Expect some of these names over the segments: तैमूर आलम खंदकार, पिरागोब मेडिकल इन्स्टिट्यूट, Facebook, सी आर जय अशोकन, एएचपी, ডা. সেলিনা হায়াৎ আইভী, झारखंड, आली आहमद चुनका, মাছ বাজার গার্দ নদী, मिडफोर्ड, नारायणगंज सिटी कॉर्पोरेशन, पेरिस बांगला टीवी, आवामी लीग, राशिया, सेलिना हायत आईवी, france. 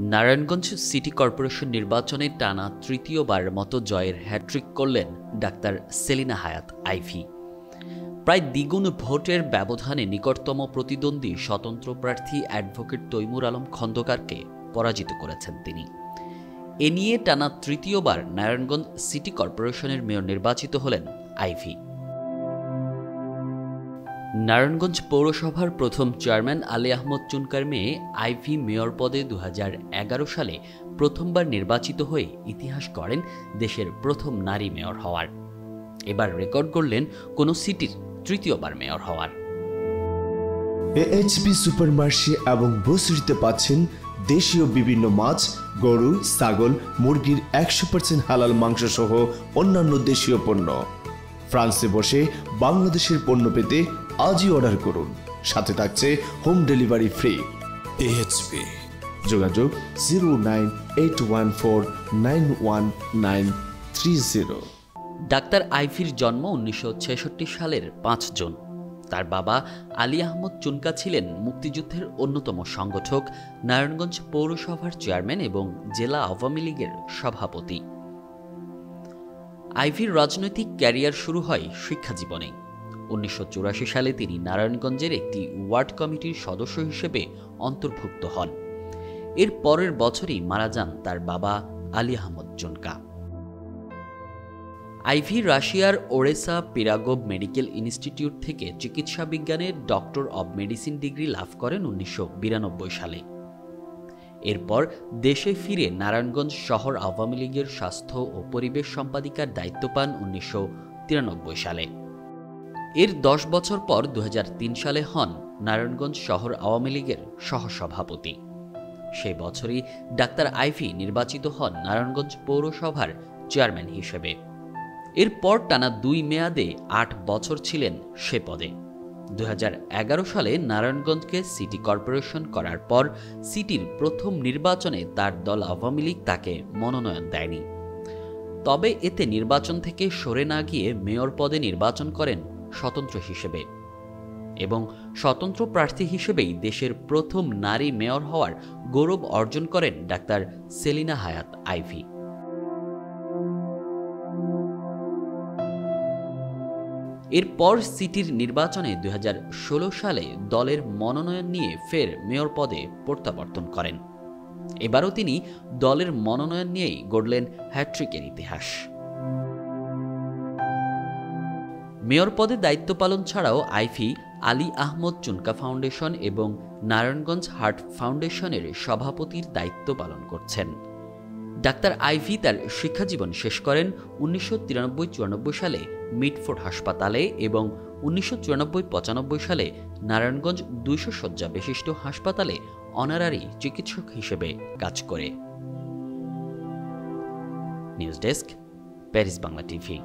नारायणगंज सिटी कॉर्पोरेशन निर्वाचने टाना तृतीयबार मतो जयेर हैट्रिक करलें डाक्तार सेलिना हायत आईवी। प्राय द्विगुण भोटेर व्यवधाने निकटतम प्रतिद्वंदी स्वतंत्र प्रार्थी एडभोकेट तैमूर आलम खंदकारके पराजित करेछेन तिनी। ए निये टाना तृतीयबार नारायणगंज सिटी कॉर्पोरेशनेर मेयर निर्वाचित हलेन आईवी। नारायणगंज पौरसभार प्रथम चेयरमैन आली आहमद चुनकार मेये आईवी मेयर पदे 2011 साले प्रथमबार निर्वाचित हये इतिहास गड़ेन देशेर प्रथम नारी मेयर हवार। एबार रेकर्ड करलेन कोनो सिटिर तृतीयबार मेयर हवार। एएचपी सुपारमार्केट एवं बसुरिते पाच्छेन देशीय विभिन्न माछ, गरु, छागल, मुरगिर 100% हालाल मांस सह अन्यान्य देशीय पण्य। फ्रांसे बसे बांग्लादेशेर पण्य पेते आज ही ऑर्डर करुन, साथे थाकछे होम डेलिवरी फ्री। एएचपी जोगाजोग 09814919930। डाक्तार आईवीर जन्म 1966 सालेर 5 जून। तार बाबा आली आहमद चुनका छिलेन मुक्तियुद्धेर अन्यतम संगठक, नारायणगंज पौरसभार चेयरमैन एवं जिला आवामी लीगेर सभापति। आईवीर राजनैतिक क्यारियार शुरू हय शिक्षा जीवने। 1984 साले तिनी नारायणगंजेर एकटी वार्ड कमिटिर सदस्य हिसेबे अंतर्भुक्त हन। एर परेर बछरई मारा जान तार बाबा आली आहमद चुनका। आईवी राशियार ओरेसा पिरागोब मेडिकल इन्स्टिट्यूट थेके चिकित्सा विज्ञाने डॉक्टर ऑफ मेडिसिन डिग्री लाभ करेन 1992 साले। एरपर देशे फिरे नारायणगंज शहर आवामी लीगेर स्वास्थ्य और परिवेश सम्पादिकार दायित्व पान 1993 साले। एर 10 बछर पर 2003 साले हन नारायणगंज शहर आवामी लीगेर सहसभापति। से बछरई डाक्तार आईवी निर्वाचित हन नारायणगंज पौरसभार चेयरमैन हिसेबे। एरपर टाना 2 মেয়াদে 8 বছর ছিলেন সে পদে। 2011 সালে নারায়ণগঞ্জকে সিটি কর্পোরেশন করার পর সিটির প্রথম নির্বাচনে তার দল আওয়ামী লীগ তাকে মনোনয়ন দেয়নি। তবে এতে নির্বাচন থেকে সরে না গিয়ে মেয়র পদে নির্বাচন করেন স্বতন্ত্র হিসেবে এবং স্বতন্ত্র প্রার্থী হিসেবেই দেশের প্রথম নারী মেয়র হওয়ার গৌরব অর্জন করেন ডাক্তার সেলিনা হায়াত আইভি। एरपर सिटिर निर्वाचने 2016 साले दलेर मनोनयन निये फेर मेयर पदे प्रत्यावर्तन करें। एबारो तिनी दलेर मनोनयन नियेई गढ़लेन हैट्रिकेर इतिहास। मेयर पदे दायित्व पालन छाड़ाओ आईवी आली आहमद चुनका फाउंडेशन एवं नारायणगंज हार्ट फाउंडेशनेर सभापतिर दायित्व पालन करछेन। डाक्तार आईवी तार शिक्षा जीवन शेष करें 1993-94 साले मिडफोर्ड हासपाताले एवं 1994-95 साले नारायणगंज 200 শয্যা विशिष्ट हासपाताले अनारारि चिकित्सक हिसेबे काज करे। News desk, पेरिस बांगला टीवी।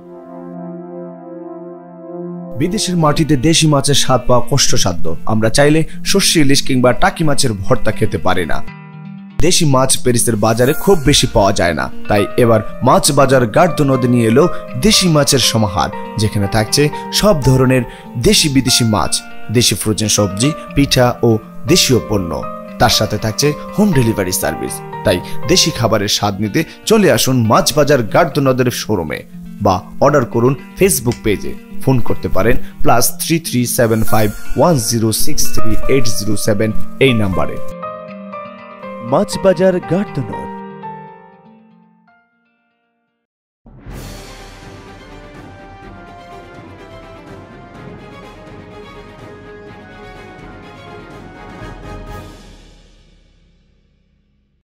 विदेशेर माटिते देशी माछेर स्वाद पाওয়া কষ্টসাধ্য। আমরা চাইলে সরষে ইলিশ কিংবা টাকি মাছের ভর্তা খেতে পারি না। देशी माछ पेरिसের বাজারে খুব বেশি পাওয়া যায় না। তাই এবার মাছ বাজার গার্দ নদী নিয়ে এলো দেশি মাছের সমাহার, যেখানে থাকছে সব ধরনের দেশি বিদেশি মাছ, দেশি ফ্রোজেন সবজি, পিঠা ও দেশীয় পণ্য। তার সাথে থাকছে হোম ডেলিভারি সার্ভিস। তাই দেশি খাবারের স্বাদ নিতে চলে আসুন মাছ বাজার গার্দ নদীর শোরুমে বা অর্ডার করুন ফেসবুক পেজে। ফোন করতে পারেন +3375106380 এই নাম্বারে। মাছ বাজার গার্তনর।